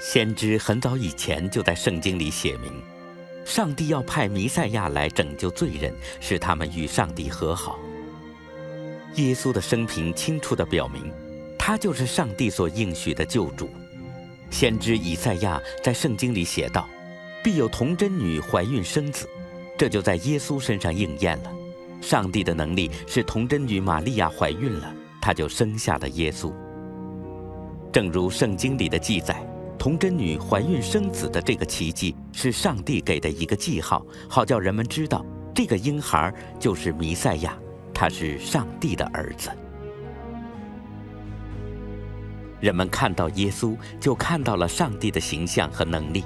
先知很早以前就在圣经里写明，上帝要派弥赛亚来拯救罪人，使他们与上帝和好。耶稣的生平清楚地表明，他就是上帝所应许的救主。先知以赛亚在圣经里写道：“必有童贞女怀孕生子。”这就在耶稣身上应验了。上帝的能力使童贞女玛利亚怀孕了，她就生下了耶稣。正如圣经里的记载，童贞女怀孕生子的这个奇迹是上帝给的一个记号，好叫人们知道这个婴孩就是弥赛亚，他是上帝的儿子。人们看到耶稣，就看到了上帝的形象和能力。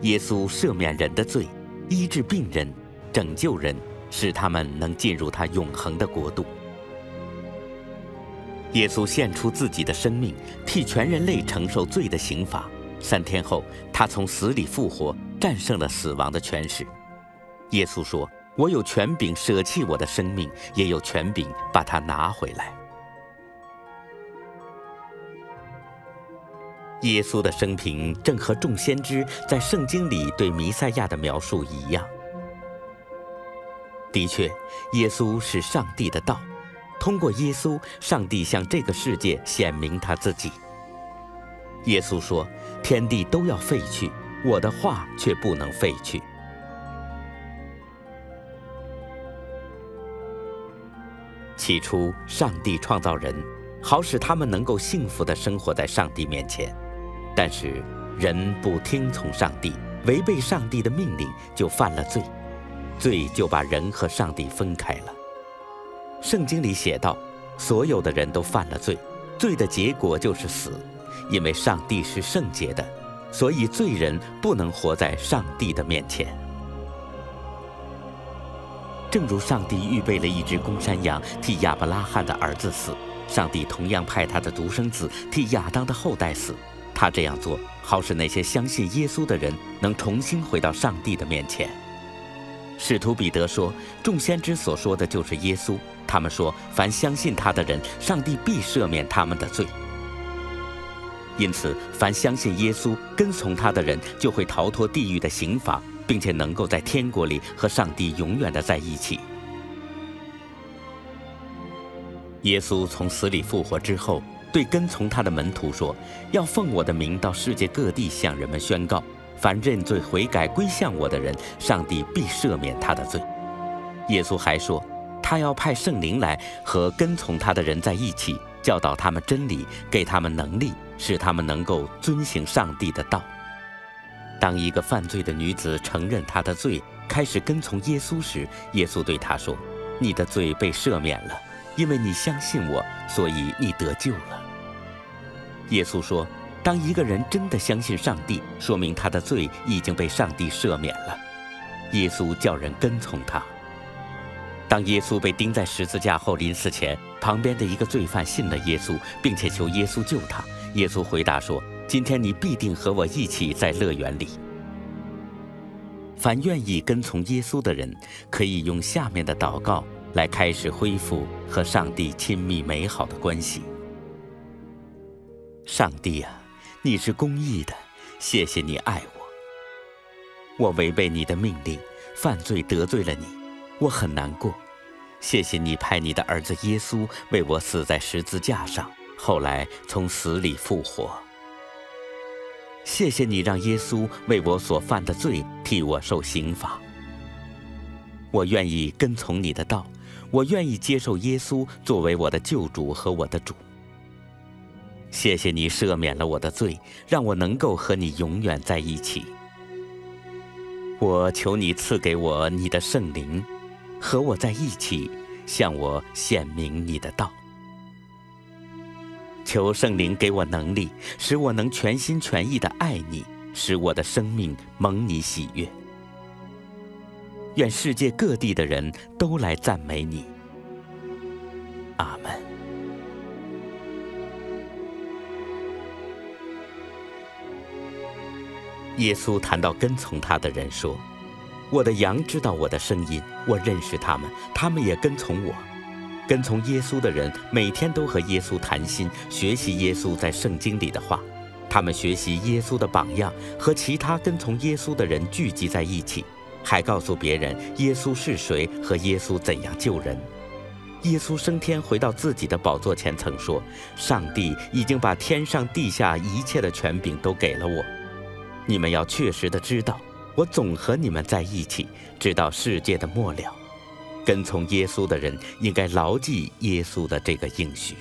耶稣赦免人的罪，医治病人，拯救人，使他们能进入他永恒的国度。耶稣献出自己的生命，替全人类承受罪的刑罚。3天后，他从死里复活，战胜了死亡的权势。耶稣说：“我有权柄舍弃我的生命，也有权柄把它拿回来。”耶稣的生平正和众先知在圣经里对弥赛亚的描述一样。的确，耶稣是上帝的道。通过耶稣，上帝向这个世界显明他自己。耶稣说：“天地都要废去，我的话却不能废去。”起初，上帝创造人，好使他们能够幸福地生活在上帝面前。但是，人不听从上帝，违背上帝的命令，就犯了罪，罪就把人和上帝分开了。圣经里写道，所有的人都犯了罪，罪的结果就是死。因为上帝是圣洁的，所以罪人不能活在上帝的面前。正如上帝预备了一只公山羊替亚伯拉罕的儿子死，上帝同样派他的独生子替亚当的后代死。他这样做，好使那些相信耶稣的人能重新回到上帝的面前。使徒彼得说，众先知所说的就是耶稣。他们说，凡相信他的人，上帝必赦免他们的罪。因此，凡相信耶稣、跟从他的人，就会逃脱地狱的刑罚，并且能够在天国里和上帝永远的在一起。耶稣从死里复活之后，对跟从他的门徒说：“要奉我的名到世界各地向人们宣告，凡认罪悔改归向我的人，上帝必赦免他的罪。”耶稣还说，他要派圣灵来和跟从他的人在一起，教导他们真理，给他们能力，使他们能够遵行上帝的道。当一个犯罪的女子承认她的罪，开始跟从耶稣时，耶稣对她说：“你的罪被赦免了，因为你相信我，所以你得救了。”耶稣说，当一个人真的相信上帝，说明他的罪已经被上帝赦免了。耶稣叫人跟从他。当耶稣被钉在十字架后临死前，旁边的一个罪犯信了耶稣，并且求耶稣救他。耶稣回答说：“今天你必定和我一起在乐园里。”凡愿意跟从耶稣的人，可以用下面的祷告来开始恢复和上帝亲密美好的关系。上帝啊，你是公义的，谢谢你爱我。我违背你的命令，犯罪得罪了你。我很难过，谢谢你派你的儿子耶稣为我死在十字架上，后来从死里复活。谢谢你让耶稣为我所犯的罪替我受刑罚。我愿意跟从你的道，我愿意接受耶稣作为我的救主和我的主。谢谢你赦免了我的罪，让我能够和你永远在一起。我求你赐给我你的圣灵，和我在一起，向我显明你的道。求圣灵给我能力，使我能全心全意地爱你，使我的生命蒙你喜悦。愿世界各地的人都来赞美你。阿们。耶稣谈到跟从他的人说：“我的羊知道我的声音，我认识他们，他们也跟从我。”跟从耶稣的人每天都和耶稣谈心，学习耶稣在圣经里的话。他们学习耶稣的榜样，和其他跟从耶稣的人聚集在一起，还告诉别人耶稣是谁和耶稣怎样救人。耶稣升天回到自己的宝座前曾说：“上帝已经把天上地下一切的权柄都给了我。你们要确实的知道，我总和你们在一起，直到世界的末了。”跟从耶稣的人应该牢记耶稣的这个应许。